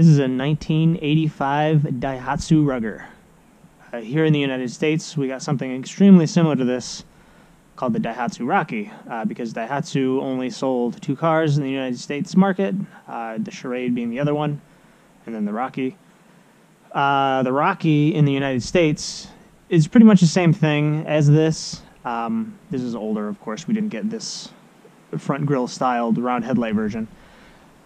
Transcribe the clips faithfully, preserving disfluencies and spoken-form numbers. This is a nineteen eighty-five Daihatsu Rugger. Uh, here in the United States, we got something extremely similar to this called the Daihatsu Rocky, uh, because Daihatsu only sold two cars in the United States market, uh, the Charade being the other one, and then the Rocky. Uh, the Rocky in the United States is pretty much the same thing as this. Um, this is older, of course. We didn't get this front grille styled round headlight version.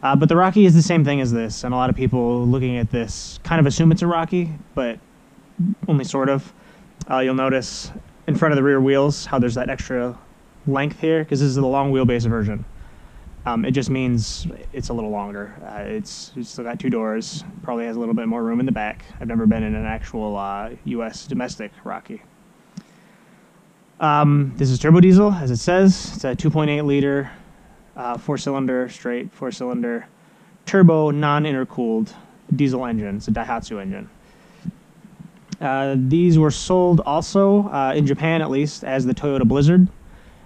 Uh, but the Rocky is the same thing as this, and a lot of people looking at this kind of assume it's a Rocky, but only sort of. Uh, you'll notice in front of the rear wheels how there's that extra length here, because this is the long wheelbase version. Um, it just means it's a little longer. Uh, it's, it's still got two doors, probably has a little bit more room in the back. I've never been in an actual uh, U S domestic Rocky. Um, this is turbo diesel, as it says. It's a two point eight liter, uh, four-cylinder, straight four-cylinder, turbo, non-intercooled diesel engine. It's a Daihatsu engine. Uh, these were sold also, uh, in Japan at least, as the Toyota Blizzard.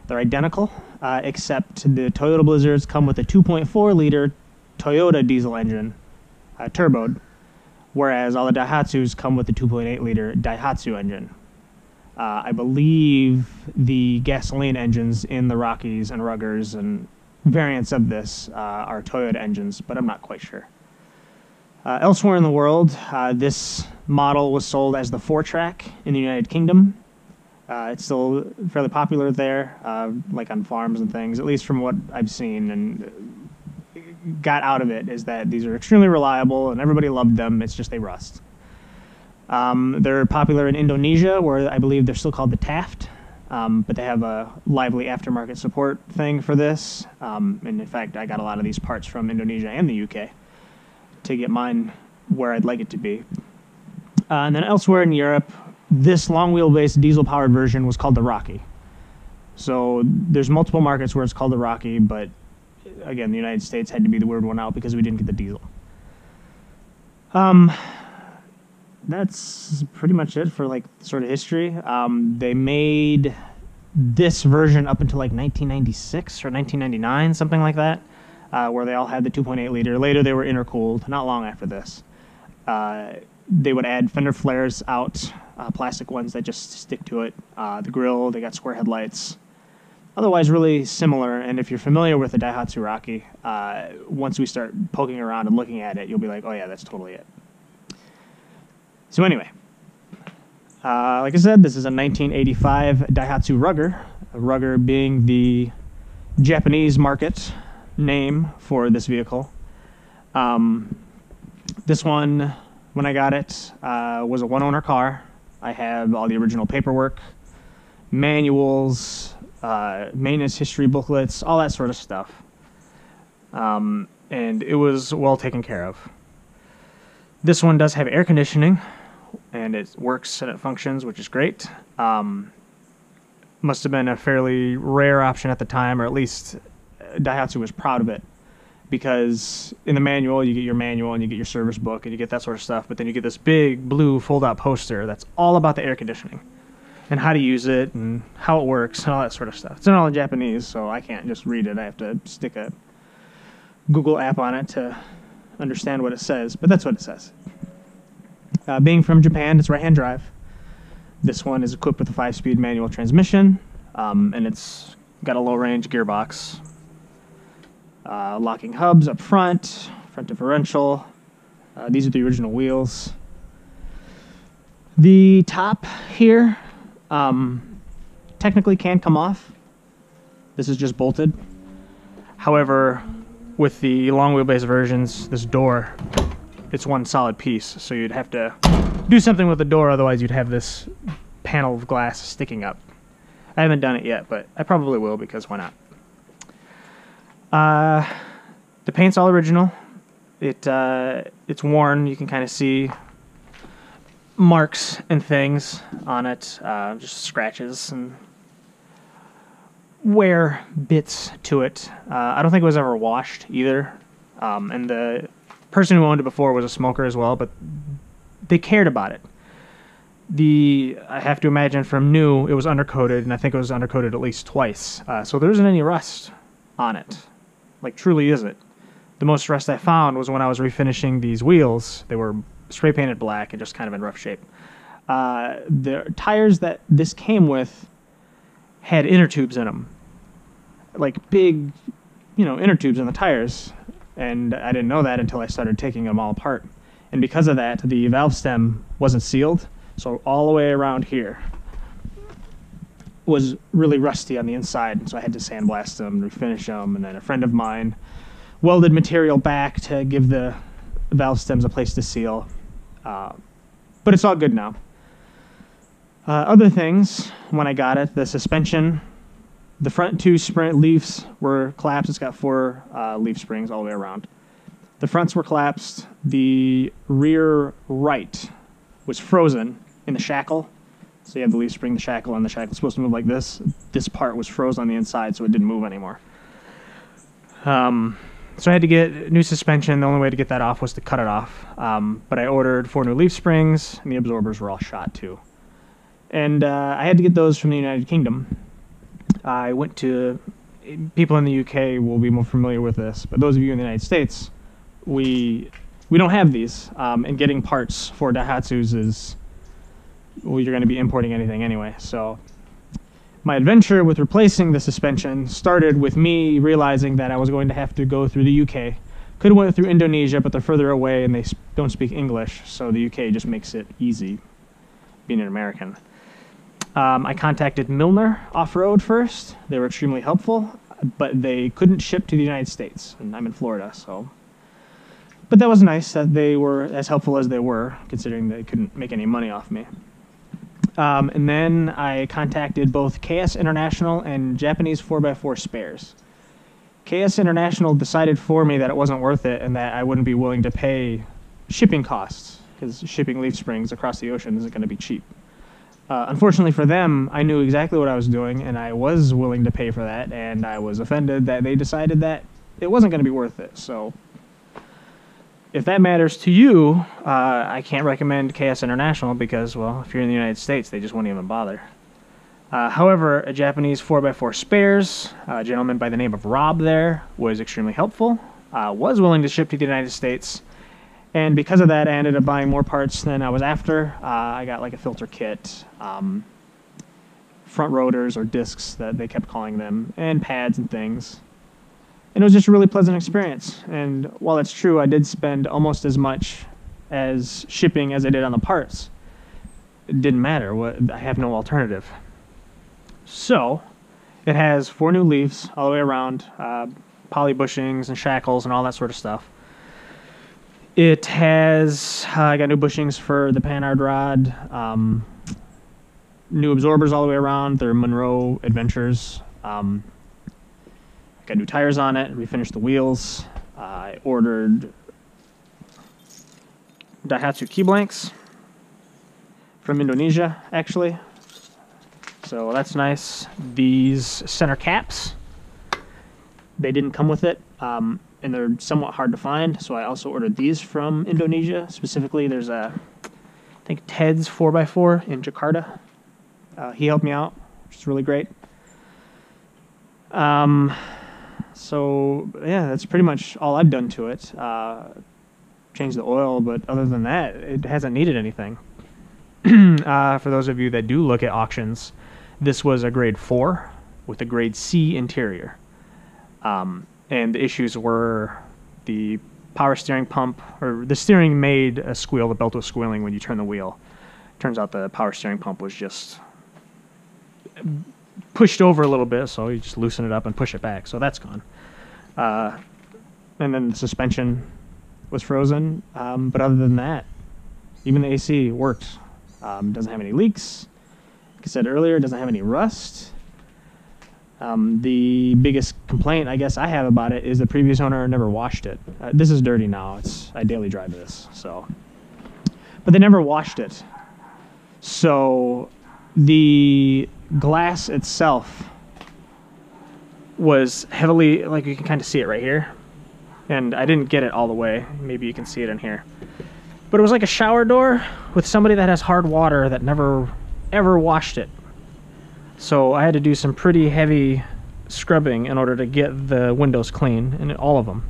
They're identical, uh, except the Toyota Blizzards come with a two point four liter Toyota diesel engine, uh, turboed, whereas all the Daihatsus come with the two point eight liter Daihatsu engine. Uh, I believe the gasoline engines in the Rockies and Ruggers and variants of this uh, are Toyota engines, but I'm not quite sure. Uh, elsewhere in the world, uh, this model was sold as the Fourtrak in the United Kingdom. Uh, it's still fairly popular there, uh, like on farms and things, at least from what I've seen and got out of it, is that these are extremely reliable and everybody loved them. It's just they rust. Um, they're popular in Indonesia, where I believe they're still called the Taft, um, but they have a lively aftermarket support thing for this. Um, and in fact, I got a lot of these parts from Indonesia and the U K to get mine where I'd like it to be. Uh, and then elsewhere in Europe, this long wheelbase diesel-powered version was called the Rocky. So there's multiple markets where it's called the Rocky, but again, the United States had to be the weird one out because we didn't get the diesel. Um, that's pretty much it for like sort of history. Um, they made this version up until like nineteen ninety-six or nineteen ninety-nine, something like that, uh, where they all had the two point eight liter. Later they were intercooled, not long after this. Uh, they would add fender flares out, uh, plastic ones that just stick to it. Uh, the grill, they got square headlights. Otherwise really similar, and if you're familiar with the Daihatsu Rocky, uh, once we start poking around and looking at it, you'll be like, oh yeah, that's totally it. So anyway, uh, like I said, this is a nineteen eighty-five Daihatsu Rugger, Rugger being the Japanese market name for this vehicle. Um, this one, when I got it, uh, was a one-owner car. I have all the original paperwork, manuals, uh, maintenance history booklets, all that sort of stuff. Um, and it was well taken care of. This one does have air conditioning, and it works and it functions, which is great. Um, must have been a fairly rare option at the time, or at least Daihatsu was proud of it, because in the manual, you get your manual and you get your service book and you get that sort of stuff, but then you get this big blue fold-out poster that's all about the air conditioning and how to use it and how it works and all that sort of stuff. It's not all in Japanese, so I can't just read it. I have to stick a Google app on it to understand what it says, but that's what it says. Uh, being from Japan, it's right-hand drive. This one is equipped with a five-speed manual transmission, um, and it's got a low-range gearbox. Uh, locking hubs up front, front differential. Uh, these are the original wheels. The top here um, technically can come off. This is just bolted. However, with the long wheelbase versions, this door, it's one solid piece, so you'd have to do something with the door, otherwise you'd have this panel of glass sticking up. I haven't done it yet, but I probably will, because why not? Uh, the paint's all original. It uh, it's worn. You can kind of see marks and things on it, uh, just scratches and wear bits to it. Uh, I don't think it was ever washed either. Um, and the person who owned it before was a smoker as well, but they cared about it. The, I have to imagine from new, it was undercoated, and I think it was undercoated at least twice. Uh, so there isn't any rust on it. Like, truly isn't. the most rust I found was when I was refinishing these wheels. They were spray painted black and just kind of in rough shape. Uh, the tires that this came with had inner tubes in them, like big, you know, inner tubes in the tires. And I didn't know that until I started taking them all apart. And because of that, the valve stem wasn't sealed. So all the way around here was really rusty on the inside. So I had to sandblast them, refinish them. And then a friend of mine welded material back to give the valve stems a place to seal. Uh, but it's all good now. Uh, other things, when I got it, the suspension, the front two sprint leafs were collapsed. It's got four uh, leaf springs all the way around. The fronts were collapsed. The rear right was frozen in the shackle. So you have the leaf spring, the shackle, and the shackle's supposed to move like this. This part was frozen on the inside, so it didn't move anymore. Um... So I had to get new suspension. The only way to get that off was to cut it off. Um, but I ordered four new leaf springs, and the absorbers were all shot too. And uh, I had to get those from the United Kingdom. I went to, people in the U K will be more familiar with this, but those of you in the United States, we we don't have these. Um, and getting parts for Daihatsus is, well, you're going to be importing anything anyway. So my adventure with replacing the suspension started with me realizing that I was going to have to go through the U K. Could have went through Indonesia, but they're further away and they don't speak English, so the U K just makes it easy being an American. Um, I contacted Milner Off-Road first. They were extremely helpful, but they couldn't ship to the United States, and I'm in Florida, so. But that was nice that they were as helpful as they were, considering they couldn't make any money off me. Um, and then I contacted both K S International and Japanese four by four Spares. K S International decided for me that it wasn't worth it and that I wouldn't be willing to pay shipping costs, because shipping leaf springs across the ocean isn't going to be cheap. Uh, unfortunately for them, I knew exactly what I was doing, and I was willing to pay for that, and I was offended that they decided that it wasn't going to be worth it. So if that matters to you, uh, I can't recommend K S International because, well, if you're in the United States, they just won't even bother. Uh, however, a Japanese four by four Spares, a gentleman by the name of Rob there, was extremely helpful, uh, was willing to ship to the United States, and because of that, I ended up buying more parts than I was after. Uh, I got, like, a filter kit, um, front rotors or discs that they kept calling them, and pads and things. And it was just a really pleasant experience. And while it's true, I did spend almost as much as shipping as I did on the parts. It didn't matter. What, I have no alternative. So, it has four new leaves all the way around, uh, poly bushings and shackles and all that sort of stuff. It has, uh, I got new bushings for the Panhard rod, um, new absorbers all the way around. They're Monroe Adventures. Um, Got new tires on it, refinished the wheels. Uh, I ordered Daihatsu key blanks from Indonesia, actually. So that's nice. These center caps, they didn't come with it, um, and they're somewhat hard to find. So I also ordered these from Indonesia. Specifically, there's a, I think, Ted's four by four in Jakarta. Uh, he helped me out, which is really great. Um... So, yeah, that's pretty much all I've done to it. Uh, changed the oil, but other than that, it hasn't needed anything. uh, for those of you that do look at auctions, this was a grade four with a grade C interior. Um, and the issues were the power steering pump, or the steering made a squeal, the belt was squealing when you turn the wheel. Turns out the power steering pump was just pushed over a little bit, so you just loosen it up and push it back, so that's gone. Uh, and then the suspension was frozen, um, but other than that, even the A C worked. Um, doesn't have any leaks. Like I said earlier, it doesn't have any rust. Um, the biggest complaint I guess I have about it is the previous owner never washed it. Uh, this is dirty now. It's I daily drive this, so. But they never washed it. So the glass itself was heavily, like you can kind of see it right here, and I didn't get it all the way. Maybe you can see it in here, but it was like a shower door with somebody that has hard water that never ever washed it. So I had to do some pretty heavy scrubbing in order to get the windows clean, and all of them.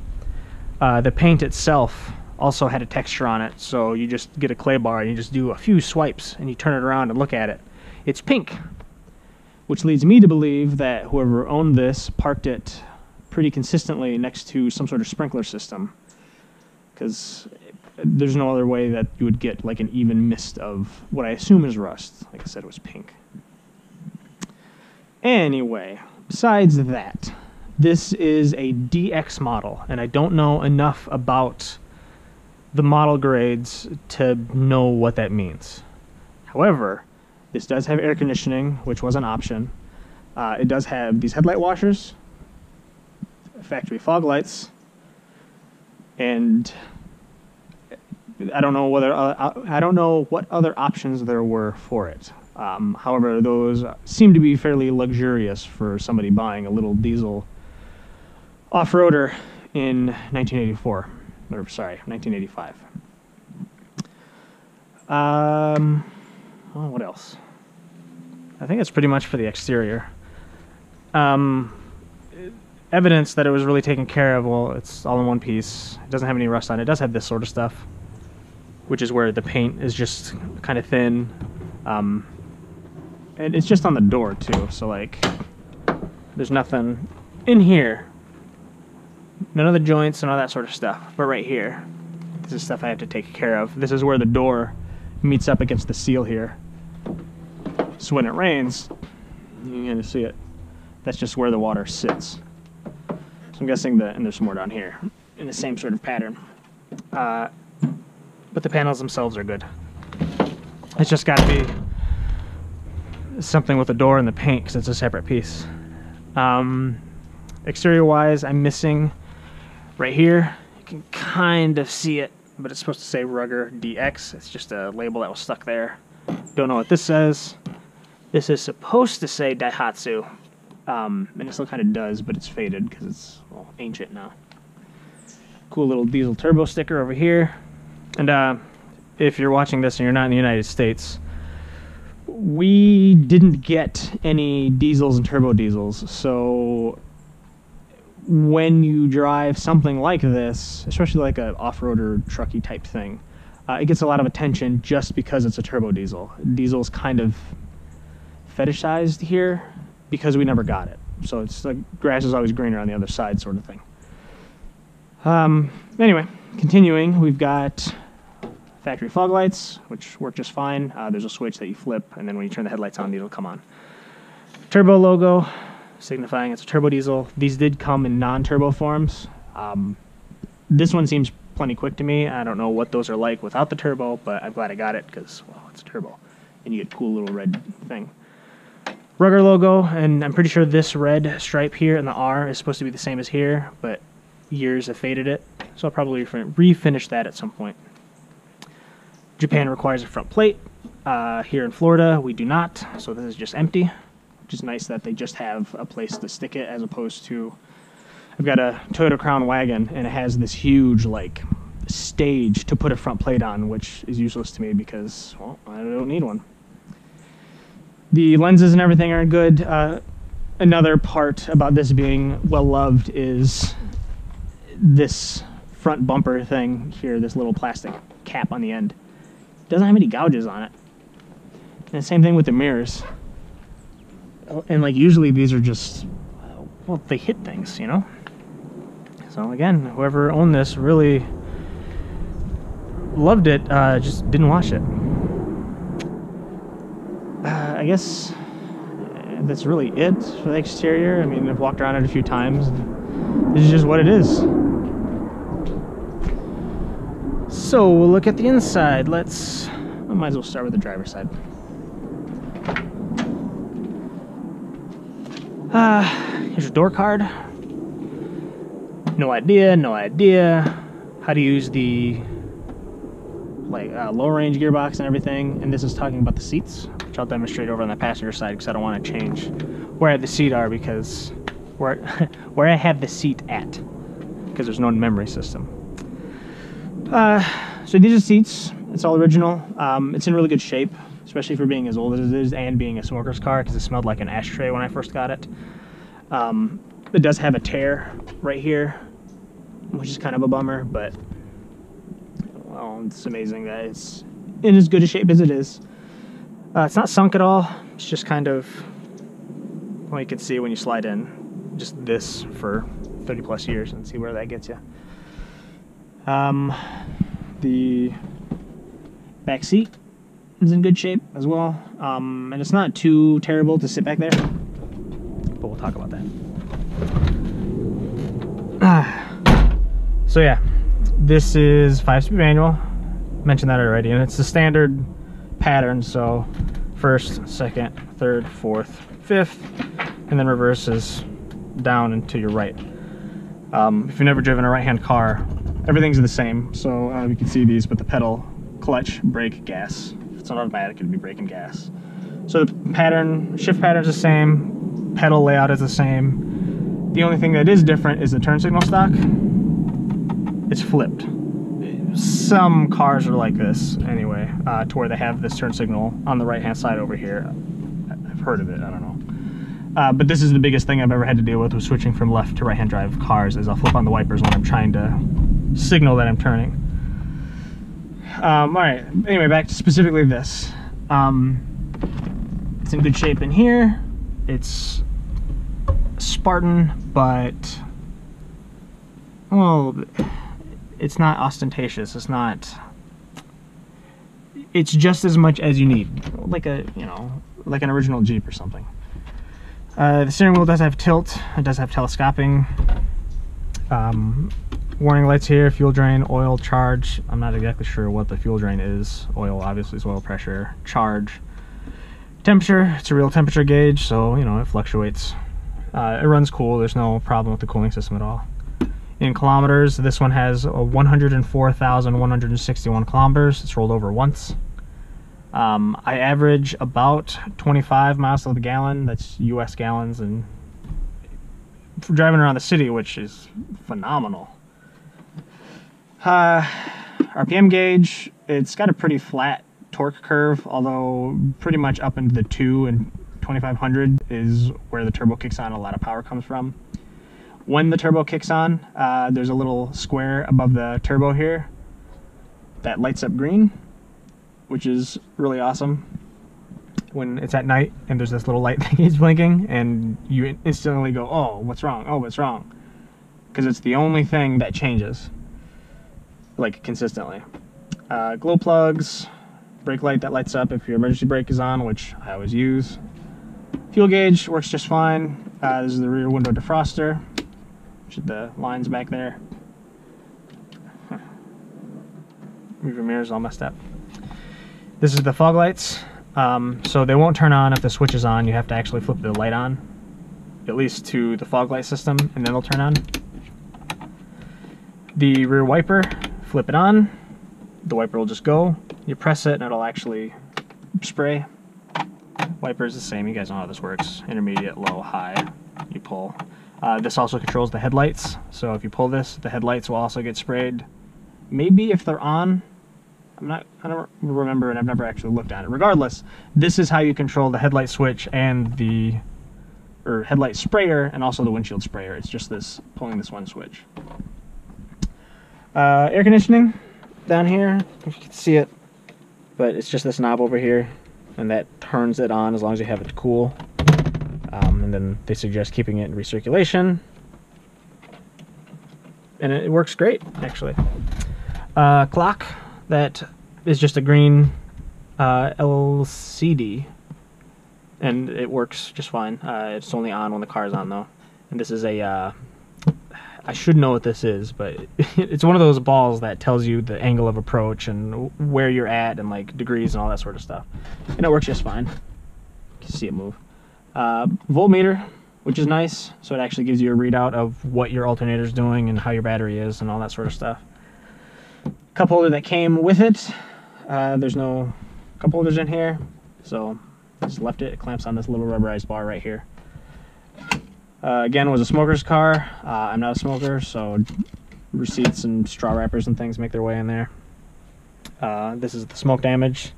Uh, the paint itself also had a texture on it, so you just get a clay bar and you just do a few swipes and you turn it around and look at it. It's pink, which leads me to believe that whoever owned this parked it pretty consistently next to some sort of sprinkler system, because there's no other way that you would get like an even mist of what I assume is rust. Like I said, it was pink. Anyway, besides that, this is a D X model, and I don't know enough about the model grades to know what that means. However, this does have air conditioning, which was an option. Uh, it does have these headlight washers, factory fog lights, and I don't know whether uh, I don't know what other options there were for it. Um, however, those seem to be fairly luxurious for somebody buying a little diesel off-roader in nineteen eighty-four, or sorry, nineteen eighty-five. Um, well, what else? I think that's pretty much for the exterior. Um, evidence that it was really taken care of. Well, it's all in one piece. It doesn't have any rust on it. It does have this sort of stuff, which is where the paint is just kind of thin. Um, and it's just on the door too, so like, there's nothing in here. None of the joints and all that sort of stuff. But right here, this is stuff I have to take care of. This is where the door meets up against the seal here. So when it rains, you're gonna see it. That's just where the water sits. So I'm guessing that, and there's some more down here, in the same sort of pattern. Uh, But the panels themselves are good. It's just got to be something with the door and the paint, because it's a separate piece. Um, exterior wise, I'm missing right here. You can kind of see it, but it's supposed to say Rugger D X. It's just a label that was stuck there. Don't know what this says. This is supposed to say Daihatsu, um, and it still kind of does, but it's faded because it's, well, ancient now. Cool little diesel turbo sticker over here. And uh, if you're watching this and you're not in the United States, we didn't get any diesels and turbo diesels. So when you drive something like this, especially like an off-roader trucky type thing, uh, it gets a lot of attention just because it's a turbo diesel. Diesel's kind of fetishized here because we never got it. So it's like grass is always greener on the other side sort of thing. Um, anyway, continuing, we've got factory fog lights, which work just fine. Uh, there's a switch that you flip, and then when you turn the headlights on, it'll come on. Turbo logo, signifying it's a turbo diesel. These did come in non-turbo forms. Um, this one seems plenty quick to me. I don't know what those are like without the turbo, but I'm glad I got it because, well, it's a turbo. And you get a cool little red thing. Rugger logo, and I'm pretty sure this red stripe here and the R is supposed to be the same as here, but years have faded it, so I'll probably refinish that at some point. Japan requires a front plate. Uh, here in Florida, we do not, so this is just empty, which is nice that they just have a place to stick it as opposed to... I've got a Toyota Crown Wagon, and it has this huge, like, stage to put a front plate on, which is useless to me because, well, I don't need one. The lenses and everything are good. Uh, another part about this being well-loved is this front bumper thing here, this little plastic cap on the end. Doesn't have any gouges on it. And same thing with the mirrors. And like usually these are just, well, they hit things, you know? So again, whoever owned this really loved it, uh, just didn't wash it. Uh, I guess that's really it for the exterior. I mean, I've walked around it a few times. This is just what it is. So we'll look at the inside. Let's, I might as well start with the driver's side. Uh, here's your door card. No idea, no idea how to use the like uh, low range gearbox and everything. And this is talking about the seats, which I'll demonstrate over on the passenger side because I don't want to change where the seat are because where where I have the seat at, because there's no memory system. Uh, so these are seats. It's all original. Um, it's in really good shape, especially for being as old as it is and being a smoker's car, because it smelled like an ashtray when I first got it. Um, it does have a tear right here, which is kind of a bummer, but well, it's amazing that it's in as good a shape as it is. Uh, it's not sunk at all. It's just kind of, well, you can see when you slide in, just this for thirty plus years and see where that gets you. Um, the back seat is in good shape as well. Um, and it's not too terrible to sit back there, but we'll talk about that. So yeah, this is five-speed manual. Mentioned that already, and it's the standard pattern, so first, second, third, fourth, fifth, and then reverses down and to your right. Um, if you've never driven a right-hand car, everything's the same. So uh, you can see these, but the pedal, clutch, brake, gas. If it's not automatic, it'd be brake and gas. So the pattern, shift pattern's the same, pedal layout is the same. The only thing that is different is the turn signal stock. It's flipped. Some cars are like this anyway, uh, to where they have this turn signal on the right-hand side over here. I've heard of it, I don't know. Uh, but this is the biggest thing I've ever had to deal with was switching from left to right-hand drive cars, is I'll flip on the wipers when I'm trying to signal that I'm turning. Um, all right, anyway, back to specifically this. Um, it's in good shape in here. It's Spartan, but, well, it's not ostentatious. It's not, it's just as much as you need. Like a, you know, like an original Jeep or something. Uh, the steering wheel does have tilt. It does have telescoping. Um, warning lights here, fuel drain, oil, charge. I'm not exactly sure what the fuel drain is. Oil, obviously, is oil pressure. Charge, temperature. It's a real temperature gauge, so, you know, it fluctuates. Uh, it runs cool. There's no problem with the cooling system at all. In kilometers, this one has one hundred four thousand one hundred sixty-one kilometers. It's rolled over once. Um, I average about twenty-five miles to the gallon. That's U S gallons, and for driving around the city, which is phenomenal. Uh, R P M gauge, it's got a pretty flat torque curve, although pretty much up into the two and twenty-five hundred is where the turbo kicks on. A lot of power comes from. When the turbo kicks on, uh, there's a little square above the turbo here that lights up green, which is really awesome when it's at night and there's this little light that keeps blinking and you instantly go, oh, what's wrong? Oh, what's wrong? Because it's the only thing that changes, like, consistently. Uh, glow plugs, brake light that lights up if your emergency brake is on, which I always use. Fuel gauge works just fine. Uh, this is the rear window defroster. The lines back there. Huh. Rear mirror's all messed up. This is the fog lights. Um, so they won't turn on if the switch is on. You have to actually flip the light on, at least to the fog light system, and then it'll turn on. The rear wiper, flip it on. The wiper will just go. You press it and it'll actually spray. Wiper is the same. You guys know how this works. Intermediate, low, high. You pull. Uh, this also controls the headlights, so if you pull this, the headlights will also get sprayed. Maybe if they're on, I'm not, I don't remember, and I've never actually looked at it. Regardless, this is how you control the headlight switch and the, or headlight sprayer, and also the windshield sprayer. It's just this, pulling this one switch. Uh, air conditioning down here, if you can see it, but it's just this knob over here, and that turns it on as long as you have it cool. Um, and then they suggest keeping it in recirculation, and it works great, actually. Uh, clock, that is just a green uh, L C D, and it works just fine. Uh, it's only on when the car's on, though. And this is a, uh, I should know what this is, but it's one of those balls that tells you the angle of approach and where you're at and, like, degrees and all that sort of stuff. And it works just fine. You can see it move. Uh, voltmeter, which is nice, so it actually gives you a readout of what your alternator's doing and how your battery is and all that sort of stuff. Cup holder that came with it, uh, there's no cup holders in here, so just left it. It clamps on this little rubberized bar right here. Uh, again, it was a smoker's car. uh, I'm not a smoker, so receipts and straw wrappers and things make their way in there. Uh, this is the smoke damage.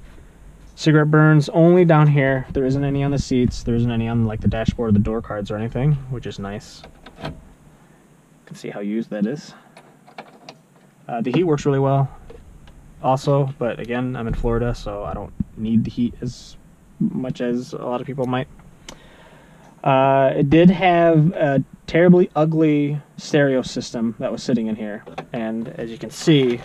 Cigarette burns only down here. There isn't any on the seats. There isn't any on, like, the dashboard or the door cards or anything, which is nice. You can see how used that is. Uh, the heat works really well also, but again, I'm in Florida, so I don't need the heat as much as a lot of people might. Uh, it did have a terribly ugly stereo system that was sitting in here, and as you can see,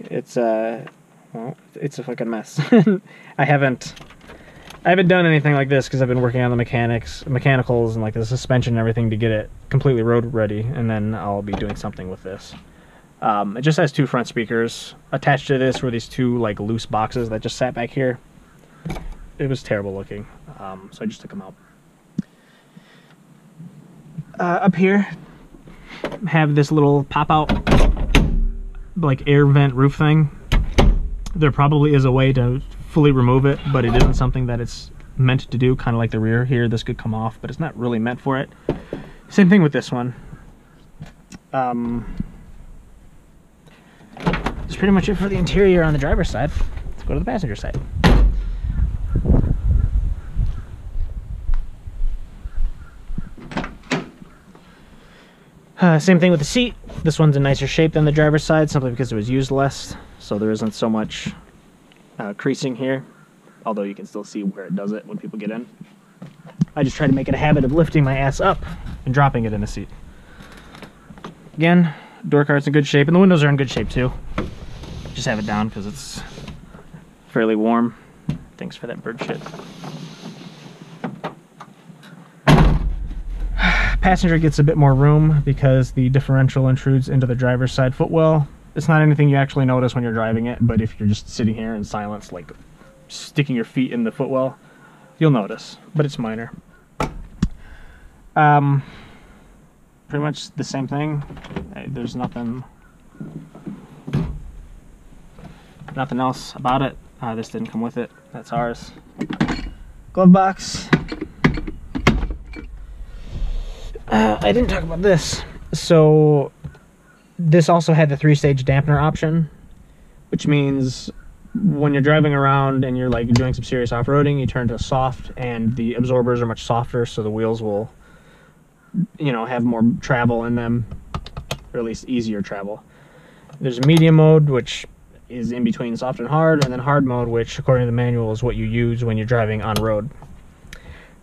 it's a well, it's a fucking mess. I haven't I haven't done anything like this because I've been working on the mechanics, mechanicals, and like the suspension and everything to get it completely road ready, and then I'll be doing something with this. Um, it just has two front speakers. Attached to this were these two like loose boxes that just sat back here. It was terrible looking, um, so I just took them out. Uh, up here, have this little pop-out, like, air vent roof thing. There probably is a way to fully remove it, but it isn't something that it's meant to do, kind of like the rear here. This could come off, but it's not really meant for it. Same thing with this one. Um, that's pretty much it for the interior on the driver's side. Let's go to the passenger side. Uh, same thing with the seat. This one's in nicer shape than the driver's side, simply because it was used less, so there isn't so much uh, creasing here, although you can still see where it does it when people get in. I just try to make it a habit of lifting my ass up and dropping it in the seat. Again, door card's in good shape, and the windows are in good shape too. Just have it down because it's fairly warm. Thanks for that bird shit. Passenger gets a bit more room because the differential intrudes into the driver's side footwell. It's not anything you actually notice when you're driving it, but if you're just sitting here in silence, like sticking your feet in the footwell, you'll notice, but it's minor. Um, pretty much the same thing. There's nothing, nothing else about it. Uh, this didn't come with it. That's ours. Glove box. Uh, I didn't talk about this. So this also had the three-stage dampener option, which means when you're driving around and you're like doing some serious off-roading, you turn to soft, and the absorbers are much softer, so the wheels will, you know, have more travel in them, or at least easier travel. There's a medium mode, which is in between soft and hard, and then hard mode, which according to the manual is what you use when you're driving on road.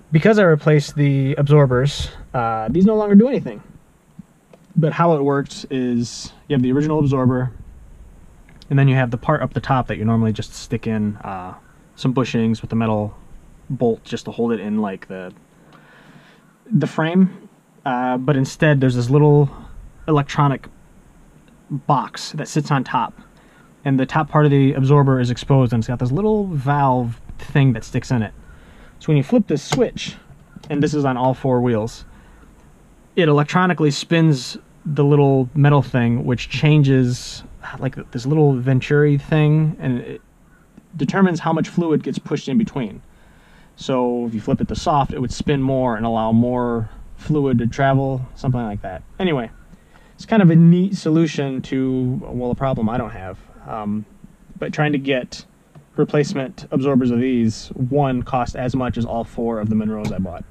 Because I replaced the absorbers, uh, these no longer do anything. But how it works is you have the original absorber, and then you have the part up the top that you normally just stick in uh, some bushings with a metal bolt just to hold it in like the, the frame. Uh, but instead there's this little electronic box that sits on top, and the top part of the absorber is exposed, and it's got this little valve thing that sticks in it. So when you flip this switch, and this is on all four wheels, it electronically spins the little metal thing, which changes like this little venturi thing, and it determines how much fluid gets pushed in between. So if you flip it to soft, it would spin more and allow more fluid to travel, something like that. Anyway, it's kind of a neat solution to, well, a problem I don't have. Um, but trying to get replacement absorbers of these, one cost as much as all four of the Monroes I bought.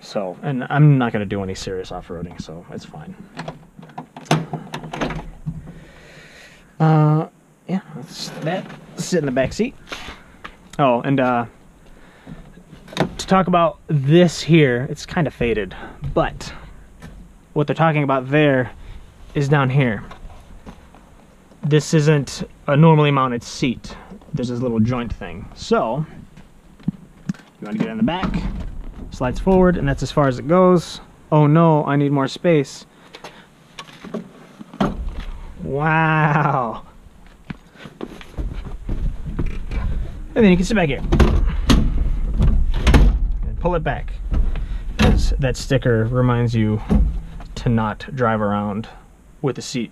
So, and I'm not going to do any serious off-roading, so it's fine. Uh, yeah, that's that. Sit in the back seat. Oh, and uh, to talk about this here, it's kind of faded, but what they're talking about there is down here. This isn't a normally mounted seat. There's this little joint thing. So, you want to get in the back, slides forward, and that's as far as it goes. Oh no, I need more space. Wow. And then you can sit back here. And pull it back. Because that sticker reminds you to not drive around with a seat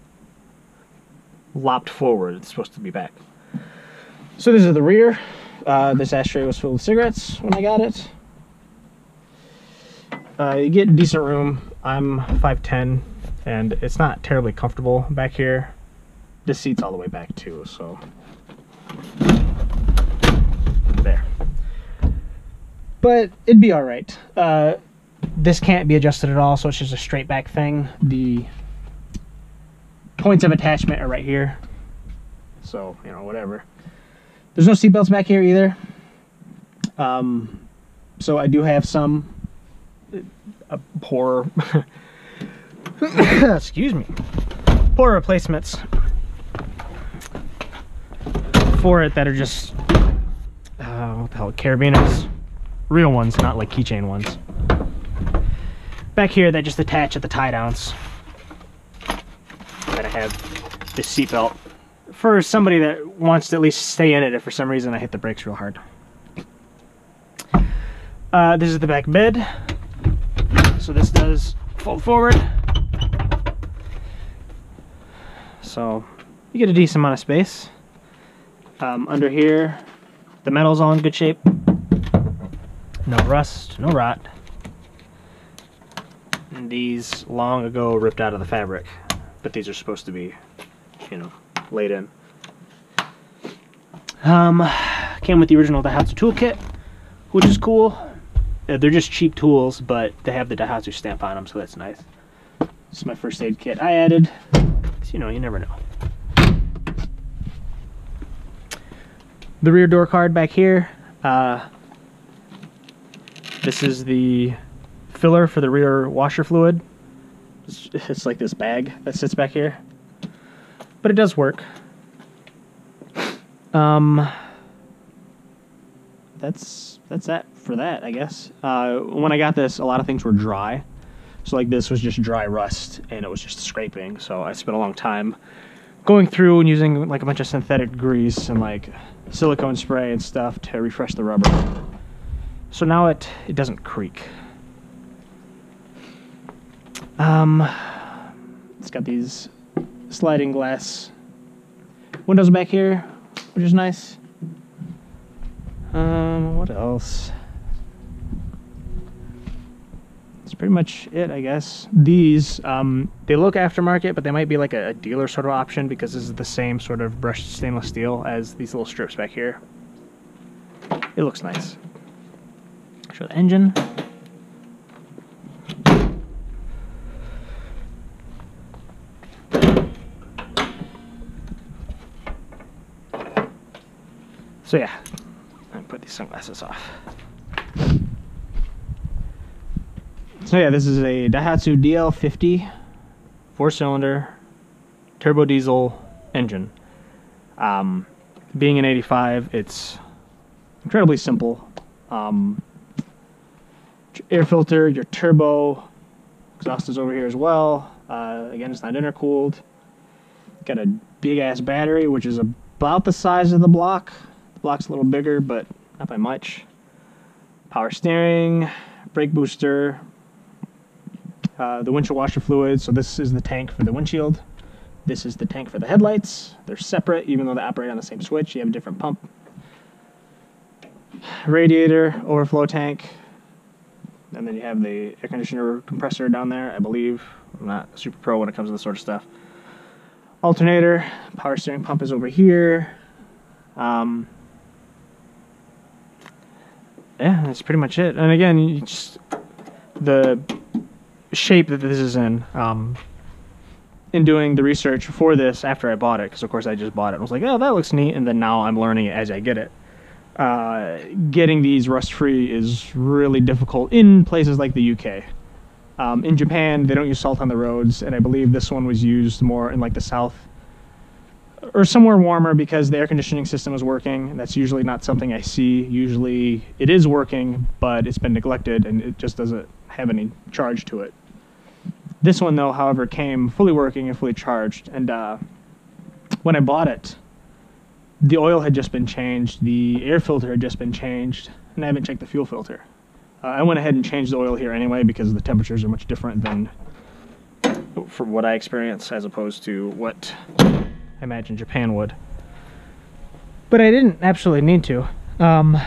lopped forward. It's supposed to be back. So this is the rear. Uh, this ashtray was filled with cigarettes when I got it. Uh, you get decent room. I'm five ten, and it's not terribly comfortable back here. This seat's all the way back too, so there. But it'd be all right. Uh, this can't be adjusted at all, so it's just a straight back thing. The points of attachment are right here. So, you know, whatever. There's no seat belts back here either. Um, so I do have some uh, poor, excuse me, poor replacements for it that are just, uh, what the hell, carabiners. Real ones, not like keychain ones. Back here, they just attach at the tie downs. Then I have this seat belt for somebody that wants to at least stay in it if for some reason I hit the brakes real hard. Uh, this is the back bed. So this does fold forward. So you get a decent amount of space. Um, under here, the metal's all in good shape. No rust, no rot. And these long ago ripped out of the fabric, but these are supposed to be, you know, laid in. Um, came with the original Daihatsu toolkit, which is cool. They're just cheap tools, but they have the Daihatsu stamp on them, so that's nice. This is my first aid kit I added, because, you know, you never know. The rear door card back here. Uh, This is the filler for the rear washer fluid. It's, it's like this bag that sits back here, but it does work. Um, that's that's that for that, I guess. Uh, when I got this, a lot of things were dry, so like this was just dry rust, and it was just scraping. So I spent a long time going through and using like a bunch of synthetic grease and like silicone spray and stuff to refresh the rubber. So now it, it doesn't creak. Um, it's got these sliding glass windows back here, which is nice. Um, what else? That's pretty much it, I guess. These, um, they look aftermarket, but they might be like a, a dealer sort of option because this is the same sort of brushed stainless steel as these little strips back here. It looks nice. Show the engine. So yeah, I'm put these sunglasses off. So yeah, this is a Daihatsu D L fifty four-cylinder turbo diesel engine. Um, being an eighty-five, it's incredibly simple. Um, Air filter, your turbo, exhaust is over here as well. Uh, again, it's not intercooled. Got a big ass battery, which is about the size of the block. The block's a little bigger, but not by much. Power steering, brake booster, uh, the windshield washer fluid. So this is the tank for the windshield. This is the tank for the headlights. They're separate, even though they operate on the same switch. You have a different pump. Radiator, overflow tank. And then you have the air conditioner compressor down there, I believe. I'm not super pro when it comes to this sort of stuff. Alternator, power steering pump is over here. Um, yeah, that's pretty much it. And again, you just the shape that this is in. Um, in doing the research for this after I bought it, because of course I just bought it, I was like, oh, that looks neat. And then now I'm learning it as I get it. Uh, getting these rust-free is really difficult in places like the U K. Um, in Japan, they don't use salt on the roads, and I believe this one was used more in like the south or somewhere warmer because the air conditioning system is working. That's usually not something I see. Usually it is working, but it's been neglected and it just doesn't have any charge to it. This one, though, however, came fully working and fully charged. And uh, when I bought it, the oil had just been changed, the air filter had just been changed, and I haven't checked the fuel filter. Uh, I went ahead and changed the oil here anyway because the temperatures are much different than from what I experience as opposed to what I imagine Japan would. But I didn't absolutely need to. Um,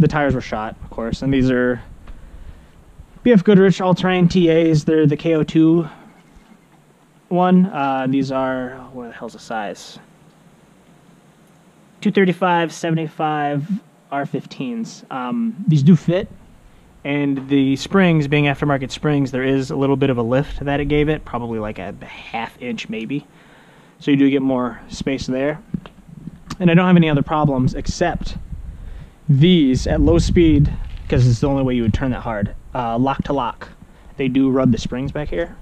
the tires were shot, of course, and these are B F Goodrich all-terrain T As. They're the K O two one. Uh, these are, what the hell's the size? two thirty-five, seventy-five, R fifteens. Um, these do fit. And the springs, being aftermarket springs, there is a little bit of a lift that it gave it, probably like a half inch maybe. So you do get more space there. And I don't have any other problems except these at low speed, because it's the only way you would turn that hard, uh, lock to lock. They do rub the springs back here.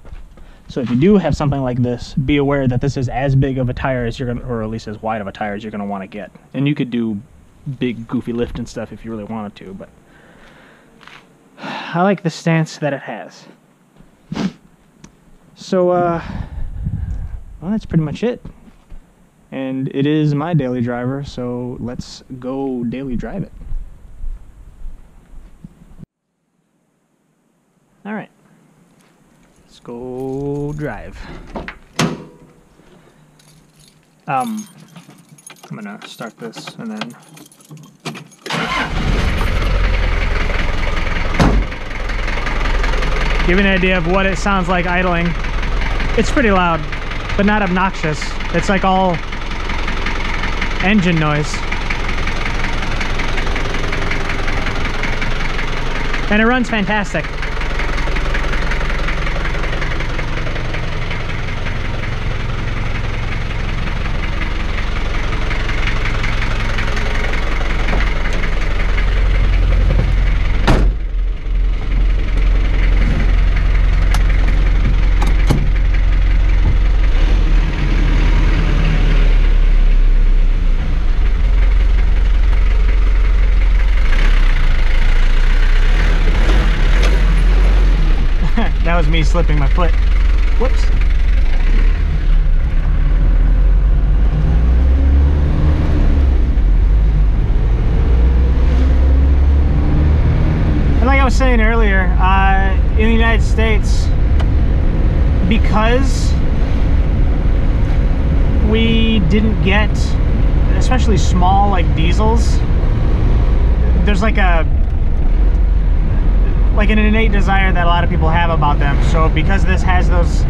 So if you do have something like this, be aware that this is as big of a tire as you're gonna, or at least as wide of a tire as you're gonna wanna get. And you could do big goofy lift and stuff if you really wanted to, but I like the stance that it has. So, uh, well, that's pretty much it. And it is my daily driver, so let's go daily drive it. All right, let's go drive. Um, I'm gonna start this and then give you an idea of what it sounds like idling. It's pretty loud, but not obnoxious. It's like all engine noise. And it runs fantastic. That was me slipping my foot. Whoops. And like I was saying earlier, uh, in the United States, because we didn't get, especially small like diesels, there's like a like an innate desire that a lot of people have about them. So because this has those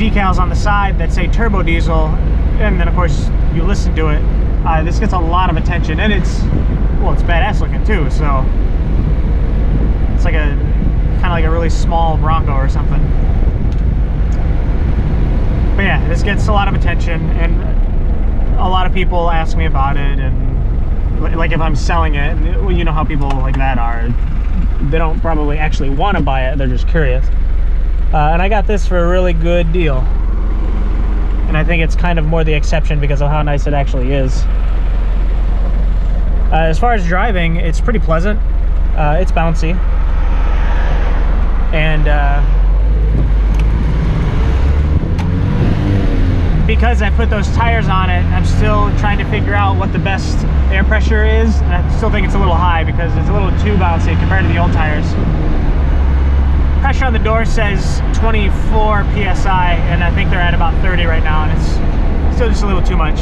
decals on the side that say turbo diesel, and then of course you listen to it, uh, this gets a lot of attention, and it's, well, it's badass looking too. So it's like a kind of like a really small Bronco or something. But yeah, this gets a lot of attention, and a lot of people ask me about it, and like if I'm selling it, well, you know how people like that are. They don't probably actually want to buy it, they're just curious. Uh, and I got this for a really good deal. And I think it's kind of more the exception because of how nice it actually is. Uh, as far as driving, it's pretty pleasant. Uh, it's bouncy. And uh, because I put those tires on it, I'm still trying to figure out what the best air pressure is. And I still think it's a little high because it's a little too bouncy compared to the old tires. Pressure on the door says twenty-four P S I, and I think they're at about thirty right now, and it's still just a little too much.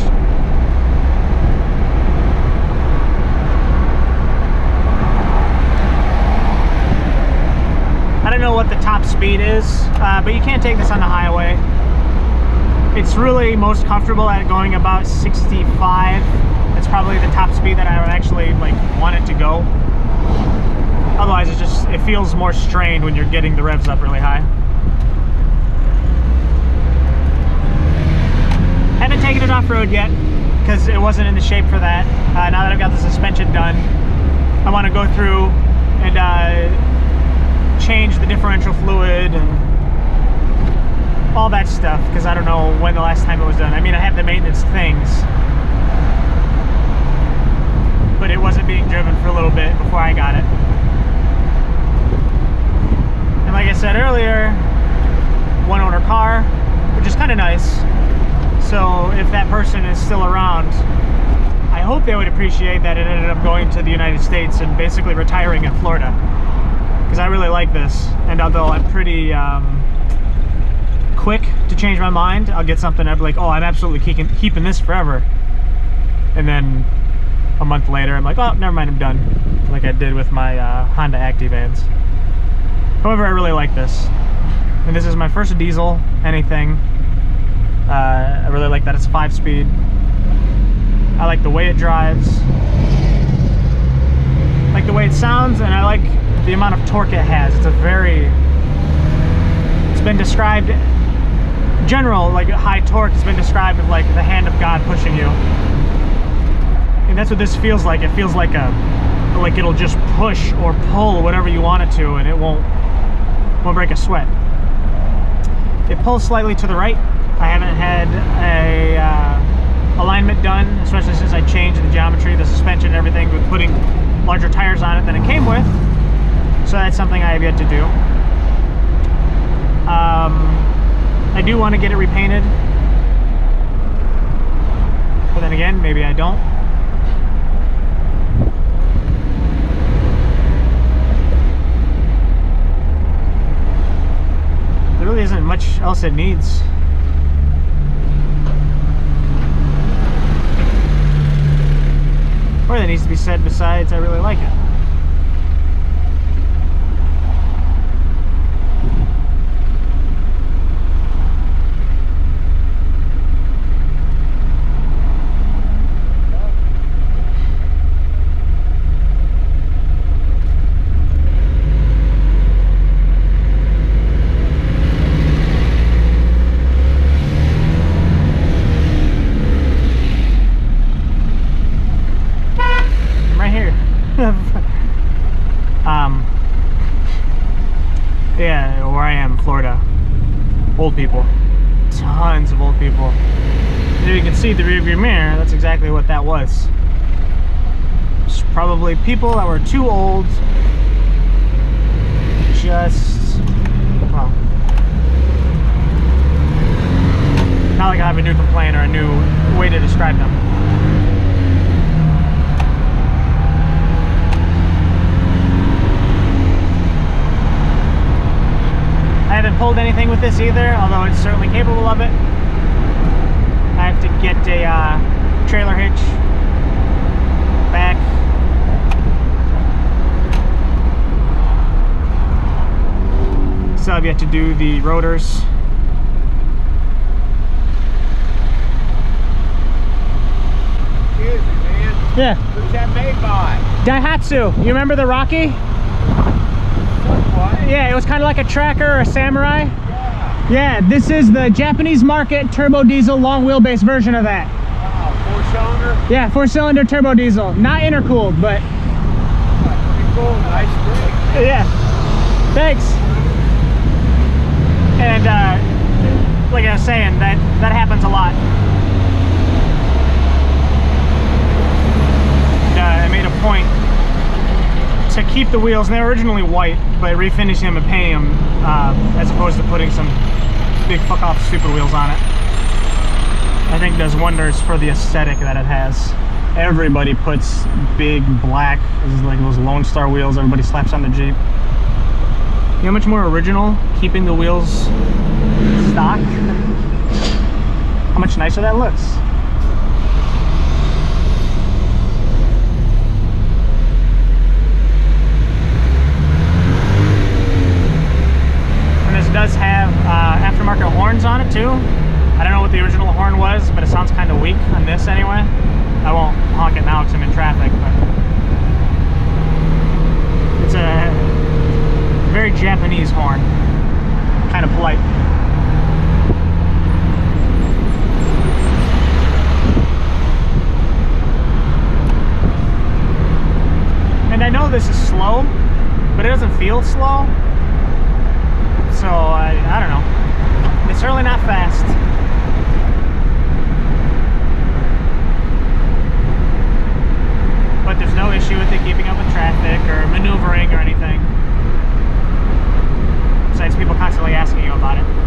I don't know what the top speed is, uh, but you can't take this on the highway. It's really most comfortable at going about sixty-five. It's probably the top speed that I would actually like want it to go. Otherwise, it just it feels more strained when you're getting the revs up really high. Haven't taken it off-road yet because it wasn't in the shape for that. Uh, now that I've got the suspension done, I want to go through and uh, change the differential fluid and all that stuff, because I don't know when the last time it was done. I mean, I have the maintenance things, but it wasn't being driven for a little bit before I got it. And like I said earlier, one owner car, which is kind of nice. So if that person is still around, I hope they would appreciate that it ended up going to the United States and basically retiring in Florida, because I really like this. And although I'm pretty um, quick to change my mind, I'll get something, I'll be like, oh, I'm absolutely keeping, keeping this forever. And then a month later, I'm like, oh, never mind, I'm done. Like I did with my uh, Honda Acty Vans. However, I really like this. And this is my first diesel, anything. Uh, I really like that it's five speed. I like the way it drives. I like the way it sounds, and I like the amount of torque it has. It's a very, it's been described, general, like high torque has been described as like the hand of God pushing you. And that's what this feels like. It feels like a, like it'll just push or pull whatever you want it to, and it won't, won't break a sweat. It pulls slightly to the right. I haven't had a uh, alignment done, especially since I changed the geometry, the suspension and everything, with putting larger tires on it than it came with. So that's something I have yet to do. Um, I do want to get it repainted, but then again, maybe I don't. There really isn't much else it needs. Or that needs to be said besides I really like it. Old people, tons of old people. There you can see the rearview mirror. That's exactly what that was. It's probably people that were too old. Just well, not like I have a new complaint or a new way to describe them. I haven't pulled anything with this either, although it's certainly capable of it. I have to get a uh, trailer hitch back. Still have yet to do the rotors. Excuse me, man. Yeah. Who's that made by? Daihatsu. You remember the Rocky? Yeah, it was kind of like a tracker or a samurai. Yeah. Yeah, this is the Japanese market turbo diesel long wheelbase version of that. Wow, four cylinder? Yeah, four cylinder turbo diesel. Not intercooled, but. That's pretty cool, nice rig. Yeah, thanks. And uh, like I was saying, that, that happens a lot. And, uh, I made a point to keep the wheels, and they were originally white, but refinishing them and painting them uh, as opposed to putting some big fuck off stupid wheels on it, I think does wonders for the aesthetic that it has. Everybody puts big black, this is like those Lone Star wheels everybody slaps on the Jeep. You know, much more original keeping the wheels stock. How much nicer that looks. Does have uh, aftermarket horns on it too. I don't know what the original horn was, but it sounds kind of weak on this anyway. I won't honk it now because I'm in traffic, but it's a very Japanese horn, kind of polite. And I know this is slow, but it doesn't feel slow. So, I, I don't know. It's certainly not fast. But there's no issue with it keeping up with traffic or maneuvering or anything. Besides people constantly asking you about it.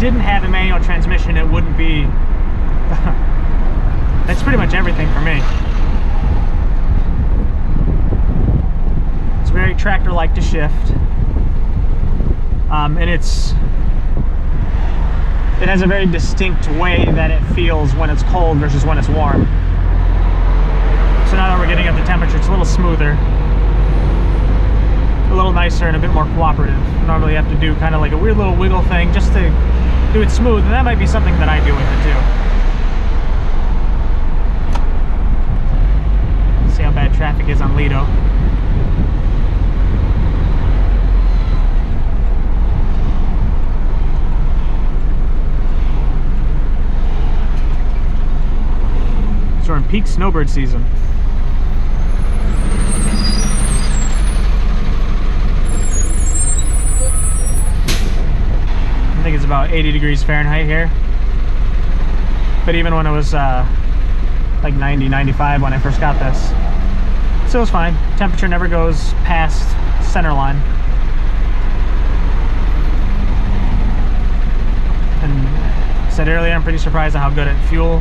Didn't have a manual transmission, it wouldn't be that's pretty much everything for me. It's very tractor like to shift. um, and it's it has a very distinct way that it feels when it's cold versus when it's warm. So now that we're getting up the temperature, it's a little smoother, a little nicer, and a bit more cooperative. Normally you have to do kind of like a weird little wiggle thing just to do it smooth, and that might be something that I do with it too. See how bad traffic is on Lido. So we're in peak snowbird season. I think it's about eighty degrees Fahrenheit here, but even when it was uh, like ninety, ninety-five when I first got this, so it was fine. Temperature never goes past center line, and I said earlier, I'm pretty surprised at how good at fuel,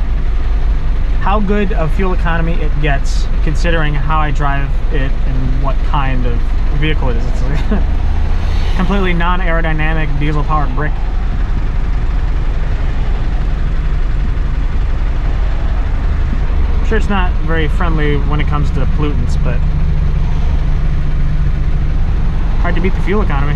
how good of fuel economy it gets, considering how I drive it and what kind of vehicle it is. It's a completely non-aerodynamic diesel-powered brick. Sure, it's not very friendly when it comes to pollutants, but hard to beat the fuel economy.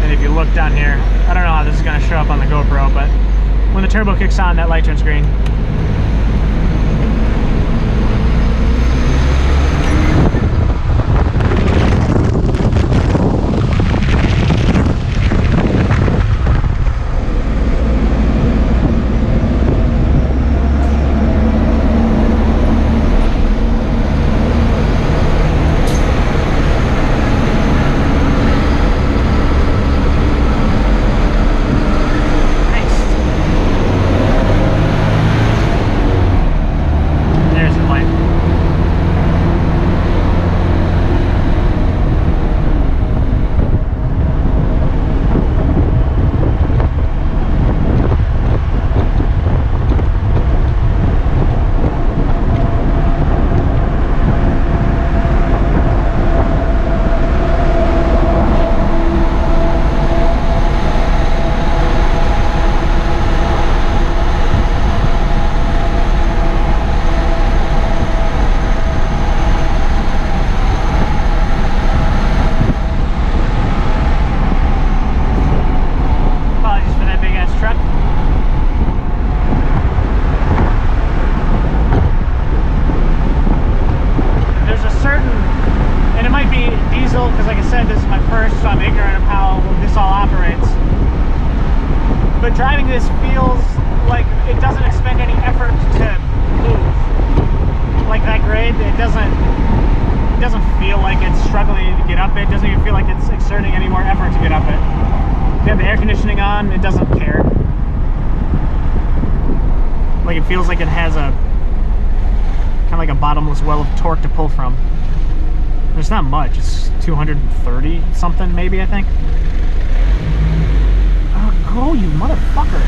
And if you look down here, I don't know how this is going to show up on the GoPro, but when the turbo kicks on, that light turns green. Not much, it's two hundred thirty something maybe, I think. Oh, go, you motherfucker.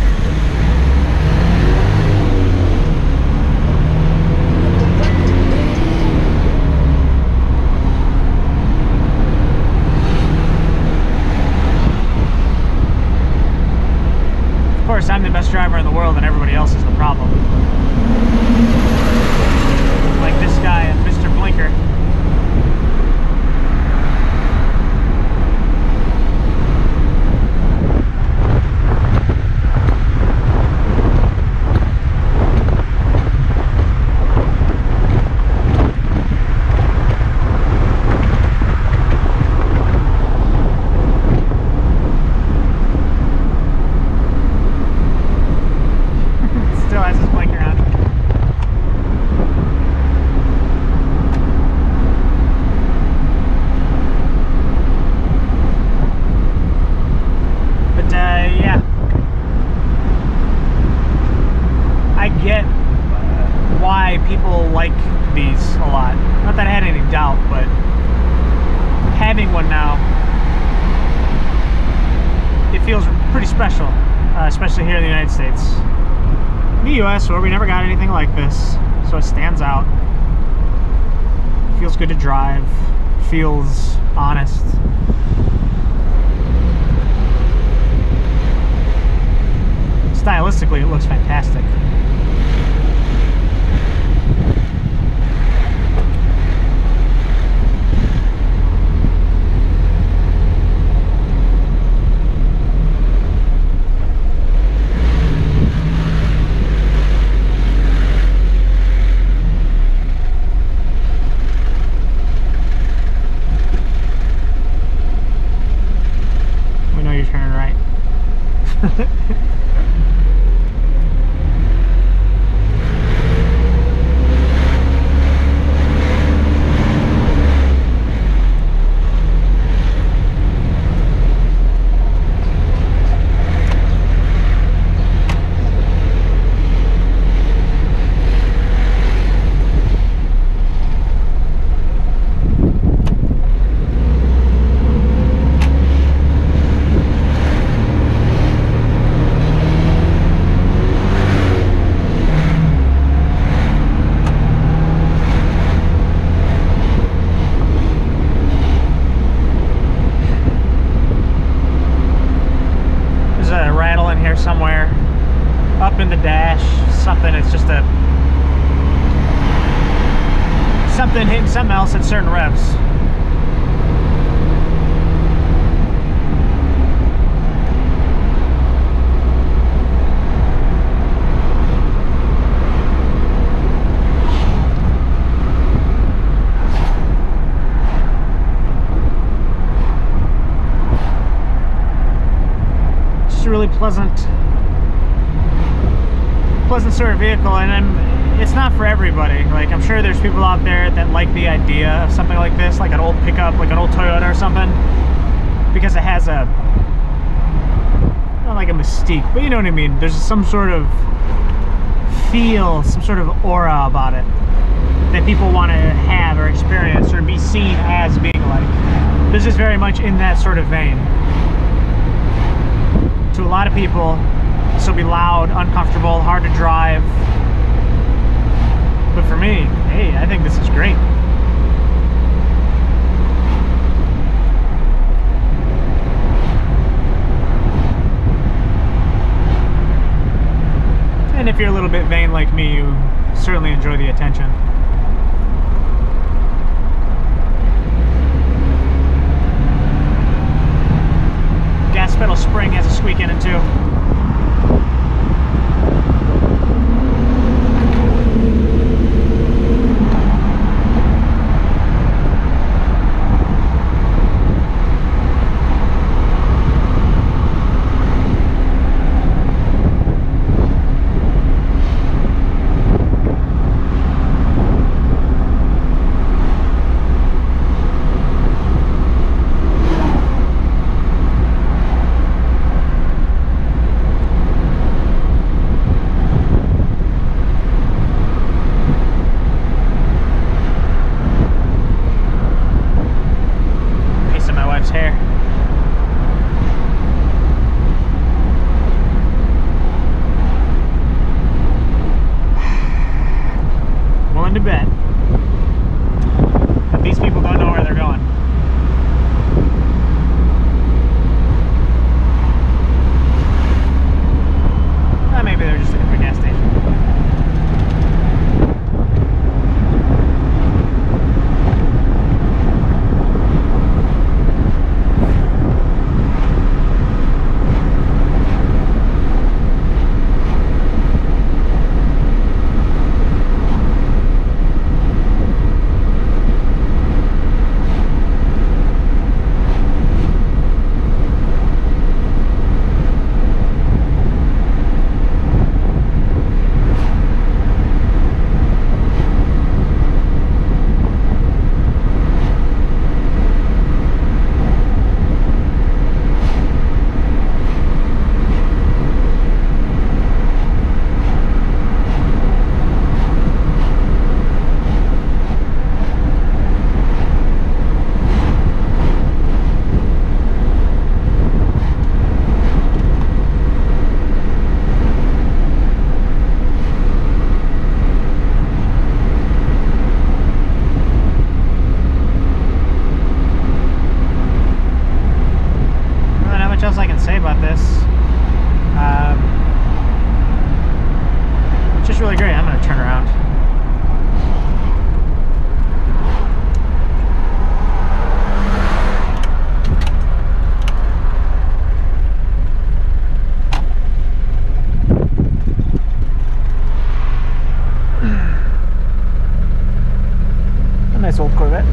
Of course, I'm the best driver in the world and everybody else is the problem. Like this guy and Mister Blinker. Especially here in the United States. the U S where we never got anything like this, so it stands out. Feels good to drive, feels honest. Stylistically, it looks fantastic. Something else at certain revs. Just a really pleasant, pleasant sort of vehicle, and I'm. It's not for everybody. Like, I'm sure there's people out there that like the idea of something like this, like an old pickup, like an old Toyota or something, because it has a, not like a mystique, but you know what I mean. There's some sort of feel, some sort of aura about it that people want to have or experience or be seen as being like. This is very much in that sort of vein. To a lot of people, this will be loud, uncomfortable, hard to drive. But for me, hey, I think this is great. And if you're a little bit vain like me, you certainly enjoy the attention. Gas pedal spring has a squeak in it too. nice old Corvette.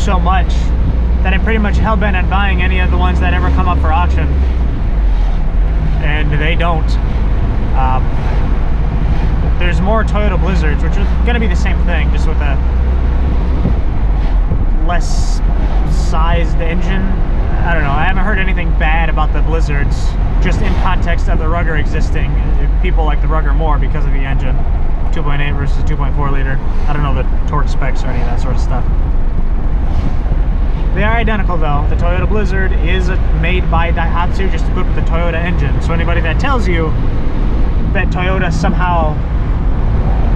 So much that I'm pretty much hell-bent on buying any of the ones that ever come up for auction, and they don't. Um, there's more Toyota Blizzards, which are going to be the same thing, just with a less sized engine. I don't know, I haven't heard anything bad about the Blizzards, just in context of the Rugger existing. People like the Rugger more because of the engine, two point eight versus two point four liter. I don't know the torque specs or any of that sort of stuff. They are identical though. The Toyota Blizzard is made by Daihatsu, just equipped with the Toyota engine. So anybody that tells you that Toyota somehow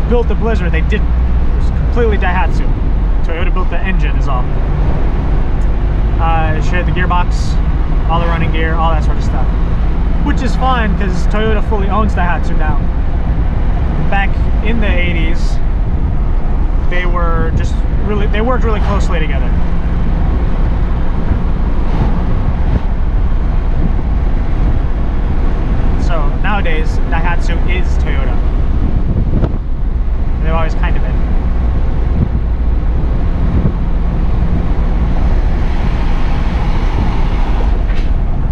built the Blizzard, they didn't. It was completely Daihatsu. Toyota built the engine is all. Uh, it shared the gearbox, all the running gear, all that sort of stuff. Which is fine because Toyota fully owns Daihatsu now. Back in the eighties, they were just really, they worked really closely together. So nowadays, Daihatsu is Toyota. They've always kind of been.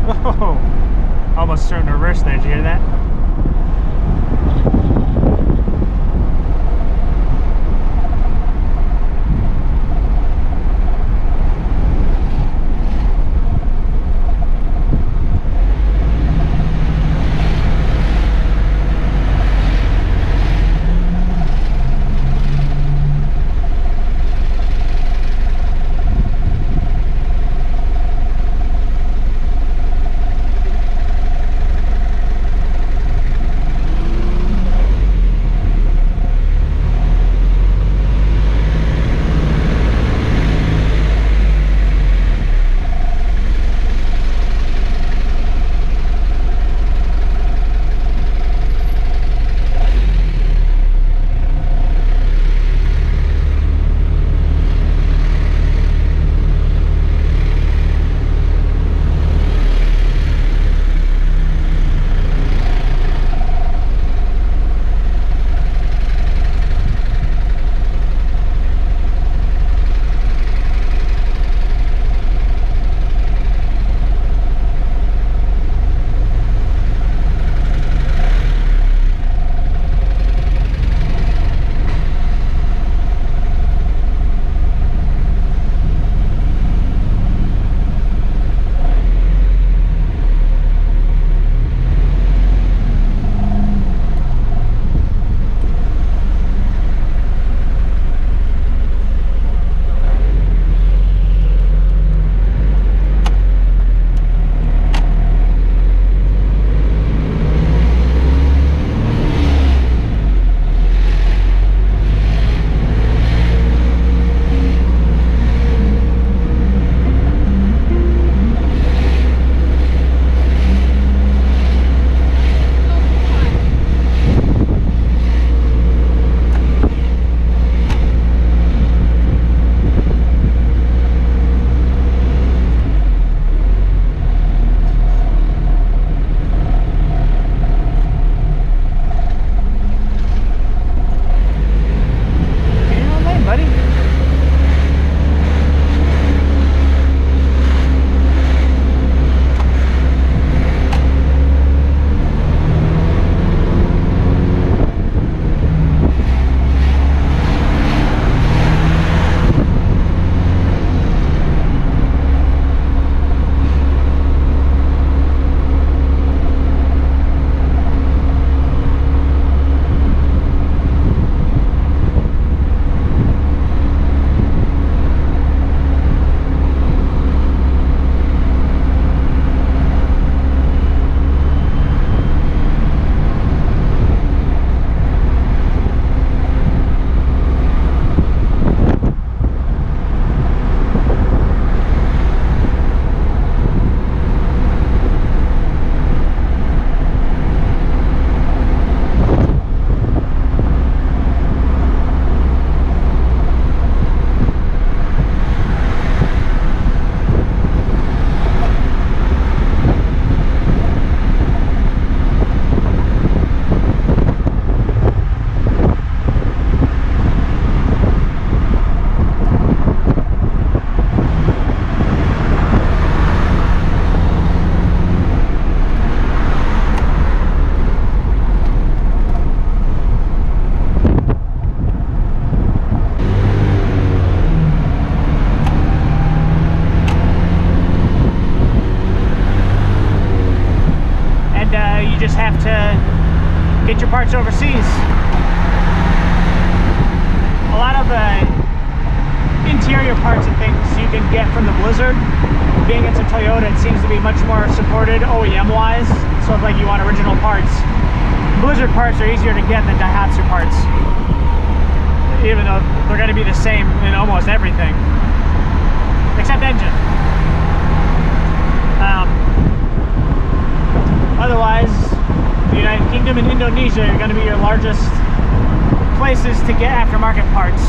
Whoa! Almost threw in reverse there, did you hear that? get your parts overseas. A lot of uh, interior parts and things you can get from the Blizzard. Being it's a Toyota, it seems to be much more supported O E M-wise. So if like you want original parts, Blizzard parts are easier to get than Daihatsu parts, even though they're going to be the same in almost everything, except engine. Um, otherwise, the United Kingdom and Indonesia are going to be your largest places to get aftermarket parts.